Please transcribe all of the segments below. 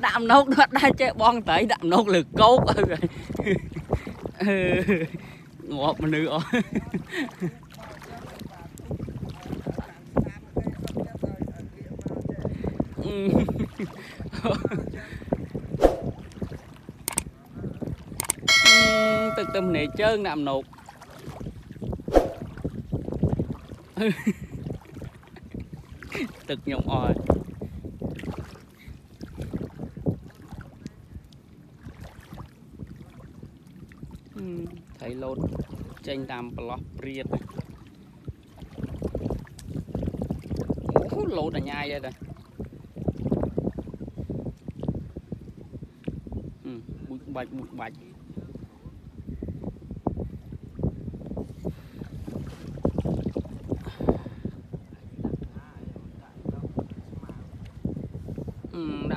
đạm nốt đó đã chơi bon tẩy đạm nốt lực cốt rồi. Ngọt mà nữa. Từ từ này trơn đạm nốt. Tực nhộng oi. Thấy lột chênh tam block priệt. Lột là nhai đây rồi. Bụt bạch đã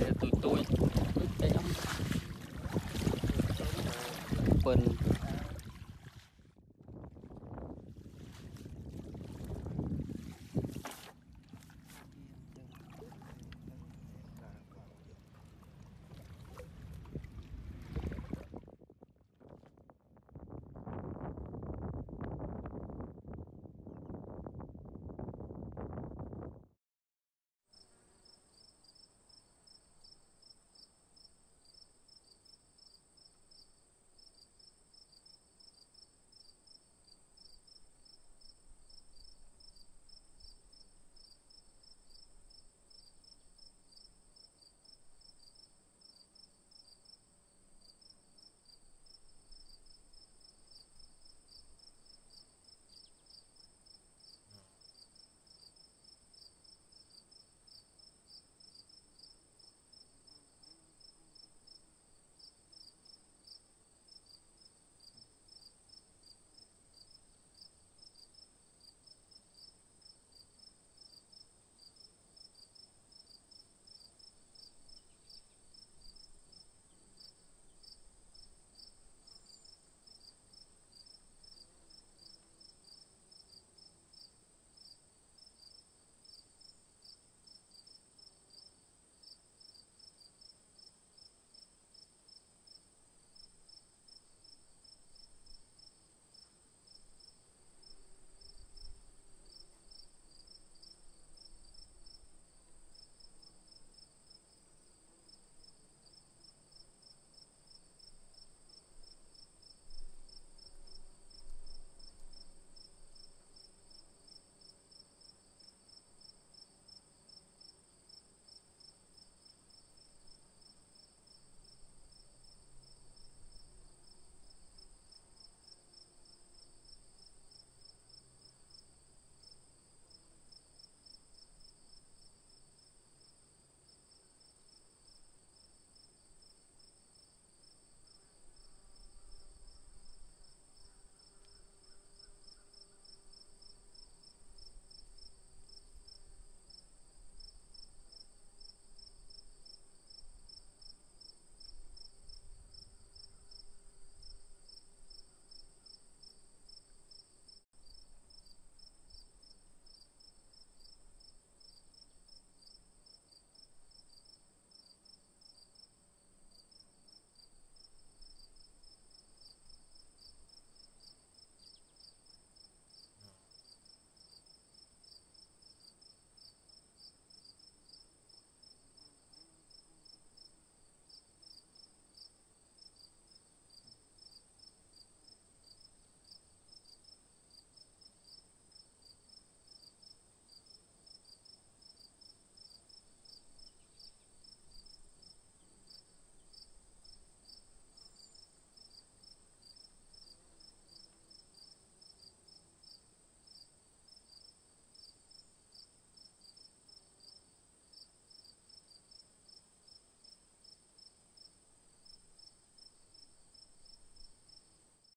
để tụi tụi bên